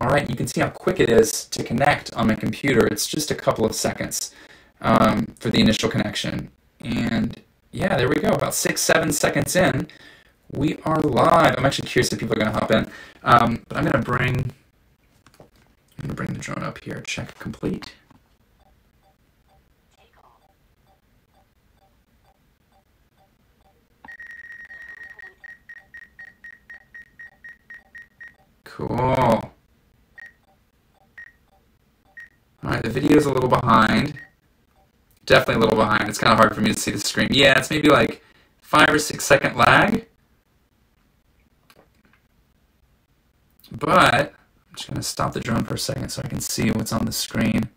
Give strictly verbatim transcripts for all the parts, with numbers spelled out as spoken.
All right, you can see how quick it is to connect on my computer. It's just a couple of seconds um, for the initial connection. And yeah, there we go, about six, seven seconds in, we are live. I'm actually curious if people are gonna hop in, um, but I'm gonna bring, I'm gonna bring the drone up here, check complete. Cool. All right, the video's a little behind. Definitely a little behind. It's kind of hard for me to see the screen. Yeah, it's maybe like five or six second lag. But I'm just going to stop the drone for a second so I can see what's on the screen.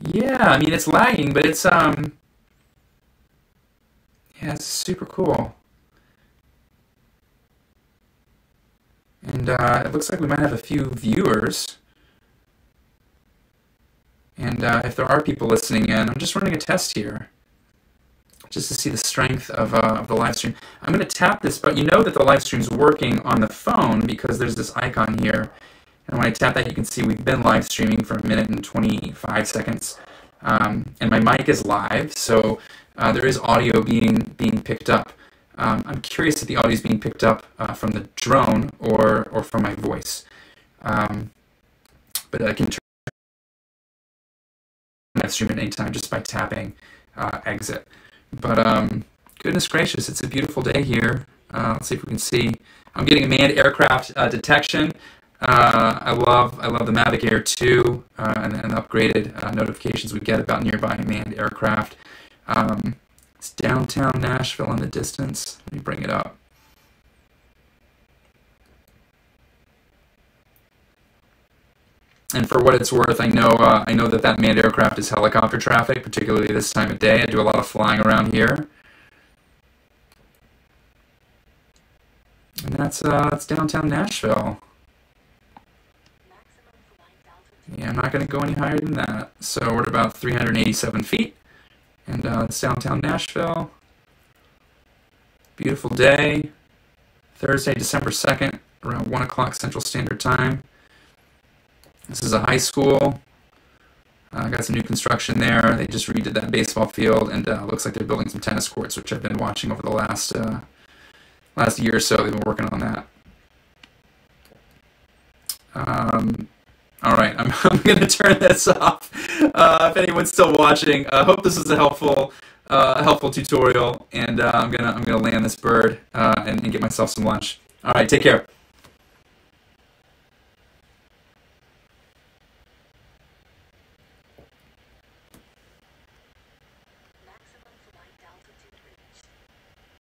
Yeah, I mean, it's lagging, but it's, um, yeah, it's super cool. And uh, it looks like we might have a few viewers. And uh, if there are people listening in, I'm just running a test here just to see the strength of, uh, of the live stream. I'm going to tap this, but you know that the live stream's working on the phone because there's this icon here. And when I tap that, you can see we've been live streaming for a minute and twenty-five seconds. Um, and my mic is live, so uh, there is audio being, being picked up. Um, I'm curious if the audio is being picked up uh, from the drone or, or from my voice. Um, but I can turn live stream at any time just by tapping uh, exit. But um, goodness gracious, it's a beautiful day here. Uh, let's see if we can see. I'm getting a manned aircraft uh, detection. Uh, I love I love the Mavic Air two uh, and, and upgraded uh, notifications we get about nearby manned aircraft. Um, it's downtown Nashville in the distance. Let me bring it up. And for what it's worth, I know uh, I know that that manned aircraft is helicopter traffic, particularly this time of day. I do a lot of flying around here, and that's uh, that's downtown Nashville. Yeah, I'm not going to go any higher than that. So we're at about three hundred eighty-seven feet, and uh, it's downtown Nashville. Beautiful day, Thursday, December second, around one o'clock Central Standard Time. This is a high school. Uh, got some new construction there. They just redid that baseball field, and uh, looks like they're building some tennis courts, which I've been watching over the last uh, last year or so. They've been working on that. Um, all right, I'm, I'm going to turn this off. Uh, if anyone's still watching, I uh, hope this was a helpful uh, helpful tutorial, and uh, I'm gonna I'm gonna land this bird uh, and, and get myself some lunch. All right, take care.